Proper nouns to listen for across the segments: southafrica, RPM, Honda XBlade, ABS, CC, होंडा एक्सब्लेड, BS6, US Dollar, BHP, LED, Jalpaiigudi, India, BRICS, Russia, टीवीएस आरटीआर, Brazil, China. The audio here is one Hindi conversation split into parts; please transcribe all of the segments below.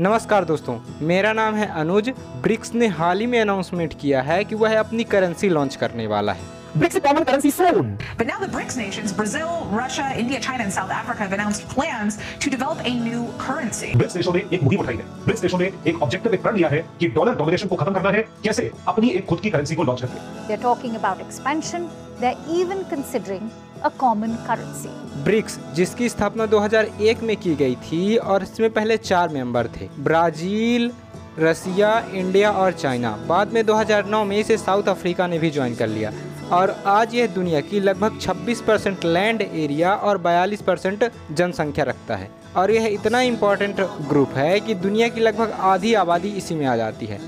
नमस्कार दोस्तों, मेरा नाम है अनुज। ब्रिक्स ने हाल ही में अनाउंसमेंट किया है कि वह अपनी करेंसी लॉन्च करने वाला है। BRICS common currency soon. But now the BRICS nations, Brazil, Russia, India, China and South Africa have announced plans to develop a new currency. BRICS देशों ने एक मुहिम उठाई है। BRICS देशों ने एक ऑब्जेक्टिव एक प्रण लिया है कि डॉलर डोमिनेशन को खत्म करना है, कैसे अपनी एक खुद की करेंसी को लॉन्च करके। They're talking about expansion. They're even considering a common currency. BRICS जिसकी स्थापना 2001 में की गई थी और इसमें पहले 4 मेंबर थे, ब्राजील, रसिया, इंडिया और चाइना। बाद में 2009 में इसे साउथ अफ्रीका ने भी ज्वाइन कर लिया और आज यह दुनिया की लगभग 26% लैंड एरिया और 42% जनसंख्या रखता है। और यह इतना इम्पोर्टेंट ग्रुप है कि दुनिया की लगभग आधी आबादी इसी में आ जाती है।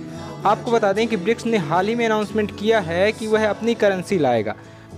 आपको बता दें कि ब्रिक्स ने हाल ही में अनाउंसमेंट किया है कि वह अपनी करेंसी लाएगा,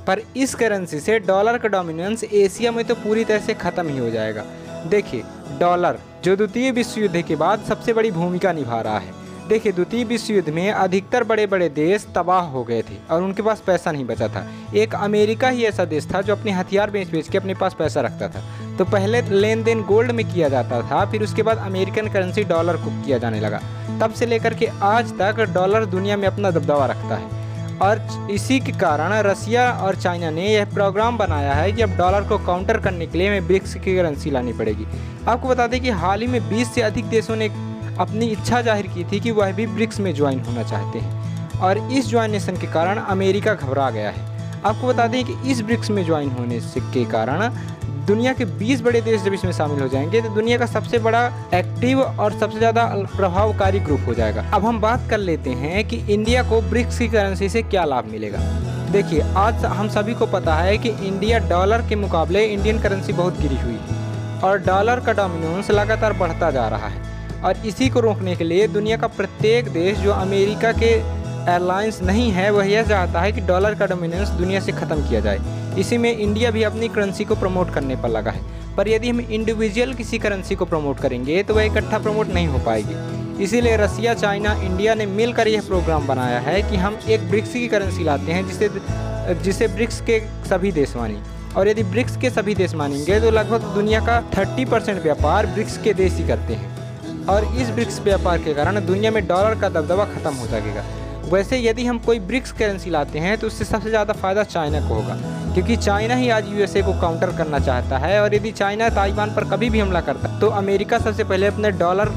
पर इस करेंसी से डॉलर का डोमिनेंस एशिया में तो पूरी तरह से ख़त्म ही हो जाएगा। देखिए, डॉलर जो द्वितीय विश्व युद्ध के बाद सबसे बड़ी भूमिका निभा रहा है। देखिए, द्वितीय विश्व युद्ध में अधिकतर बड़े बड़े देश तबाह हो गए थे और उनके पास पैसा नहीं बचा था। एक अमेरिका ही ऐसा देश था जो अपने हथियार बेच के अपने पास पैसा रखता था। तो पहले लेन देन गोल्ड में किया जाता था, फिर उसके बाद अमेरिकन करेंसी डॉलर को किया जाने लगा। तब से लेकर के आज तक डॉलर दुनिया में अपना दबदबा रखता है और इसी के कारण रसिया और चाइना ने यह प्रोग्राम बनाया है कि अब डॉलर को काउंटर करने के लिए हमें ब्रिक्स की करेंसी लानी पड़ेगी। आपको बता दें कि हाल ही में 20 से अधिक देशों ने अपनी इच्छा जाहिर की थी कि वह भी ब्रिक्स में ज्वाइन होना चाहते हैं और इस ज्वाइनेशन के कारण अमेरिका घबरा गया है। आपको बता दें कि इस ब्रिक्स में ज्वाइन होने के कारण दुनिया के 20 बड़े देश जब इसमें शामिल हो जाएंगे तो दुनिया का सबसे बड़ा एक्टिव और सबसे ज़्यादा प्रभावकारी ग्रुप हो जाएगा। अब हम बात कर लेते हैं कि इंडिया को ब्रिक्स की करेंसी से क्या लाभ मिलेगा। देखिए, आज हम सभी को पता है कि इंडिया डॉलर के मुकाबले इंडियन करेंसी बहुत गिरी हुई है और डॉलर का डोमिनेंस लगातार बढ़ता जा रहा है और इसी को रोकने के लिए दुनिया का प्रत्येक देश जो अमेरिका के एयरलाइंस नहीं है वह यह चाहता है कि डॉलर का डोमिनेंस दुनिया से ख़त्म किया जाए। इसी में इंडिया भी अपनी करेंसी को प्रमोट करने पर लगा है। पर यदि हम इंडिविजुअल किसी करेंसी को प्रमोट करेंगे तो वह इकट्ठा प्रमोट नहीं हो पाएगी। इसीलिए रसिया, चाइना, इंडिया ने मिलकर यह प्रोग्राम बनाया है कि हम एक ब्रिक्स की करेंसी लाते हैं जिसे ब्रिक्स के सभी देश माने। और यदि ब्रिक्स के सभी देश मानेंगे तो लगभग दुनिया का 30% व्यापार ब्रिक्स के देश ही करते हैं और इस ब्रिक्स व्यापार के कारण दुनिया में डॉलर का दबदबा खत्म हो जाएगा। वैसे यदि हम कोई ब्रिक्स करेंसी लाते हैं तो उससे सबसे ज़्यादा फ़ायदा चाइना को होगा, क्योंकि चाइना ही आज यूएसए को काउंटर करना चाहता है और यदि चाइना ताइवान पर कभी भी हमला करता तो अमेरिका सबसे पहले अपने डॉलर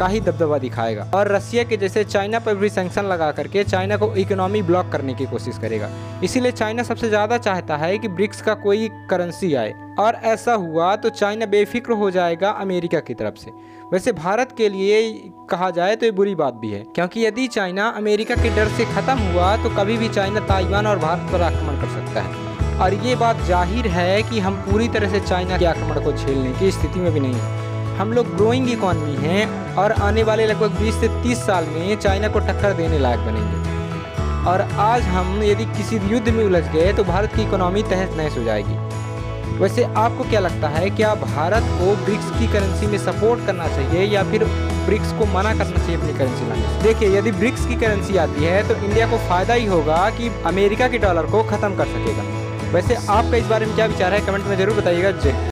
का ही दबदबा दिखाएगा और रसिया के जैसे चाइना पर भी सैंक्शन लगा करके चाइना को इकोनॉमी ब्लॉक करने की कोशिश करेगा। इसीलिए चाइना सबसे ज़्यादा चाहता है कि ब्रिक्स का कोई करेंसी आए और ऐसा हुआ तो चाइना बेफिक्र हो जाएगा अमेरिका की तरफ से। वैसे भारत के लिए कहा जाए तो ये बुरी बात भी है, क्योंकि यदि चाइना अमेरिका के डर से ख़त्म हुआ तो कभी भी चाइना ताइवान और भारत पर आक्रमण कर सकता है और ये बात जाहिर है कि हम पूरी तरह से चाइना के आक्रमण को झेलने की स्थिति में भी नहीं है। हम लोग ग्रोइंग इकोनॉमी हैं और आने वाले लगभग 20 से 30 साल में चाइना को टक्कर देने लायक बनेंगे और आज हम यदि किसी युद्ध में उलझ गए तो भारत की इकोनॉमी तहस नहस हो जाएगी। वैसे आपको क्या लगता है, क्या भारत को ब्रिक्स की करेंसी में सपोर्ट करना चाहिए या फिर ब्रिक्स को मना करना चाहिए अपनी करेंसी लाने से? देखिए, यदि ब्रिक्स की करेंसी आती है तो इंडिया को फ़ायदा ही होगा कि अमेरिका के डॉलर को ख़त्म कर सकेगा। वैसे आपका इस बारे में क्या विचार है, कमेंट में ज़रूर बताइएगा। जय।